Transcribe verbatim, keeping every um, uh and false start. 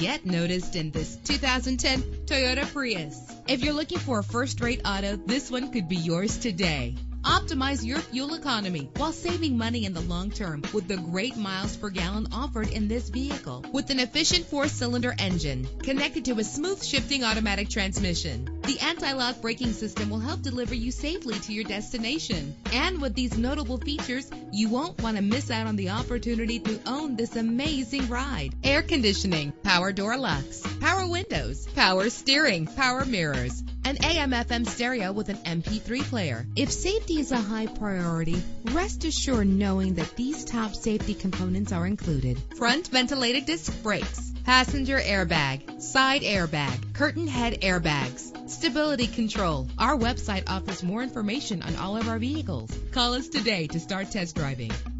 get noticed in this two thousand ten Toyota Prius. If you're looking for a first-rate auto, this one could be yours today. Optimize your fuel economy while saving money in the long term with the great miles per gallon offered in this vehicle. With an efficient four-cylinder engine connected to a smooth shifting automatic transmission, the anti-lock braking system will help deliver you safely to your destination. And with these notable features, you won't want to miss out on the opportunity to own this amazing ride. Air conditioning, power door locks, power windows, power steering, power mirrors, an A M F M stereo with an M P three player. If safety is a high priority, rest assured knowing that these top safety components are included: front ventilated disc brakes, passenger airbag, side airbag, curtain head airbags, stability control. Our website offers more information on all of our vehicles. Call us today to start test driving.